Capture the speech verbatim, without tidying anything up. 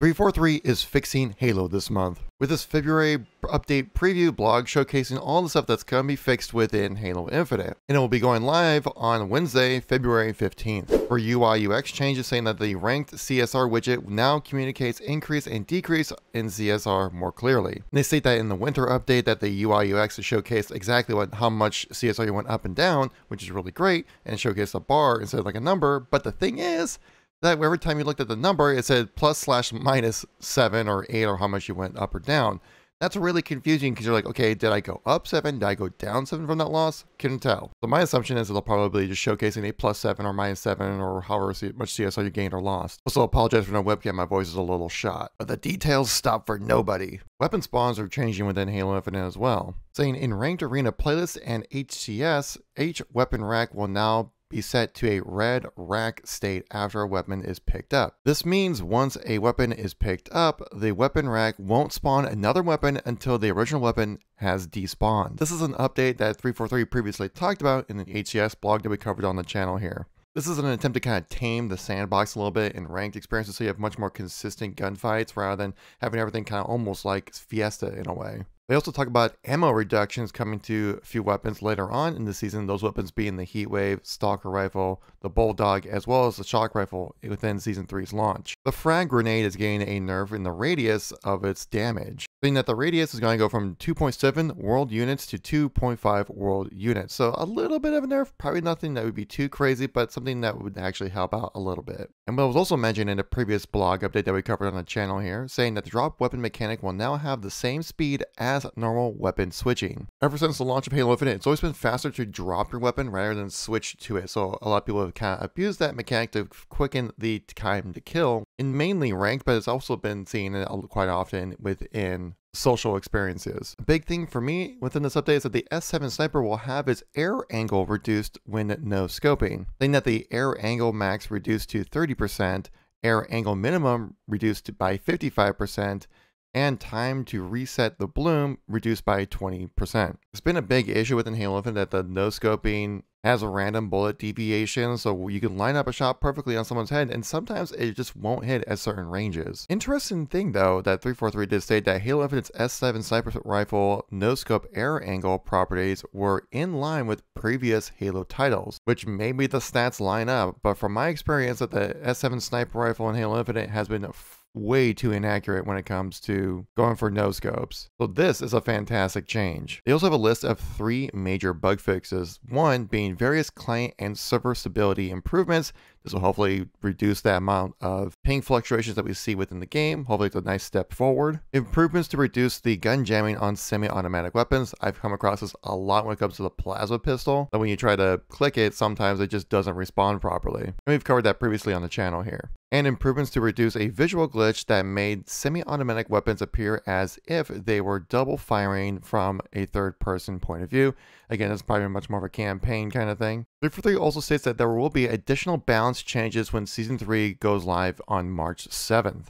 three forty-three is fixing Halo this month, with this February update preview blog showcasing all the stuff that's going to be fixed within Halo Infinite, and it will be going live on Wednesday, February fifteenth. For U I U X changes, saying that the ranked C S R widget now communicates increase and decrease in C S R more clearly. And they state that in the winter update that the U I U X has showcased exactly what how much C S R you went up and down, which is really great, and showcased a bar instead of like a number. But the thing is, that every time you looked at the number, it said plus slash minus seven or eight or how much you went up or down. That's really confusing because you're like, okay, did I go up seven? Did I go down seven from that loss? Couldn't tell. So my assumption is it'll probably just showcasing a plus seven or minus seven or however much C S R you gained or lost. Also, apologize for no webcam. My voice is a little shot, but the details stop for nobody. Weapon spawns are changing within Halo Infinite as well, saying in ranked arena playlists and H C S, each weapon rack will now be set to a red rack state after a weapon is picked up. This means once a weapon is picked up, the weapon rack won't spawn another weapon until the original weapon has despawned. This is an update that three forty-three previously talked about in the H C S blog that we covered on the channel here. This is an attempt to kind of tame the sandbox a little bit in ranked experiences so you have much more consistent gunfights rather than having everything kind of almost like Fiesta in a way. They also talk about ammo reductions coming to a few weapons later on in the season, those weapons being the Heatwave, Stalker Rifle, the Bulldog, as well as the Shock Rifle within Season three's launch. The frag grenade is getting a nerf in the radius of its damage, meaning that the radius is going to go from two point seven world units to two point five world units. So a little bit of a nerf, probably nothing that would be too crazy, but something that would actually help out a little bit. And what was also mentioned in a previous blog update that we covered on the channel here, saying that the drop weapon mechanic will now have the same speed as normal weapon switching. Ever since the launch of Halo Infinite, it's always been faster to drop your weapon rather than switch to it, so a lot of people have kind of abused that mechanic to quicken the time to kill, and mainly ranked, but it's also been seen quite often within social experiences. A big thing for me within this update is that the S seven Sniper will have its air angle reduced when no scoping, saying that the air angle max reduced to thirty percent, air angle minimum reduced by fifty-five percent, and time to reset the bloom reduced by twenty percent. It's been a big issue within Halo Infinite that the no-scoping has a random bullet deviation, so you can line up a shot perfectly on someone's head, and sometimes it just won't hit at certain ranges. Interesting thing though, that three forty-three did state that Halo Infinite's S seven Sniper Rifle no-scope air angle properties were in line with previous Halo titles, which maybe the stats line up, but from my experience that the S seven Sniper Rifle in Halo Infinite has been way too inaccurate when it comes to going for no scopes. So this is a fantastic change. They also have a list of three major bug fixes, one being various client and server stability improvements. This will hopefully reduce the amount of ping fluctuations that we see within the game. Hopefully it's a nice step forward. Improvements to reduce the gun jamming on semi-automatic weapons. I've come across this a lot when it comes to the plasma pistol, that when you try to click it, sometimes it just doesn't respond properly. And we've covered that previously on the channel here. And improvements to reduce a visual glitch that made semi-automatic weapons appear as if they were double firing from a third-person point of view. Again, it's probably much more of a campaign kind of thing. three forty-three also states that there will be additional balance changes when Season three goes live on March seventh.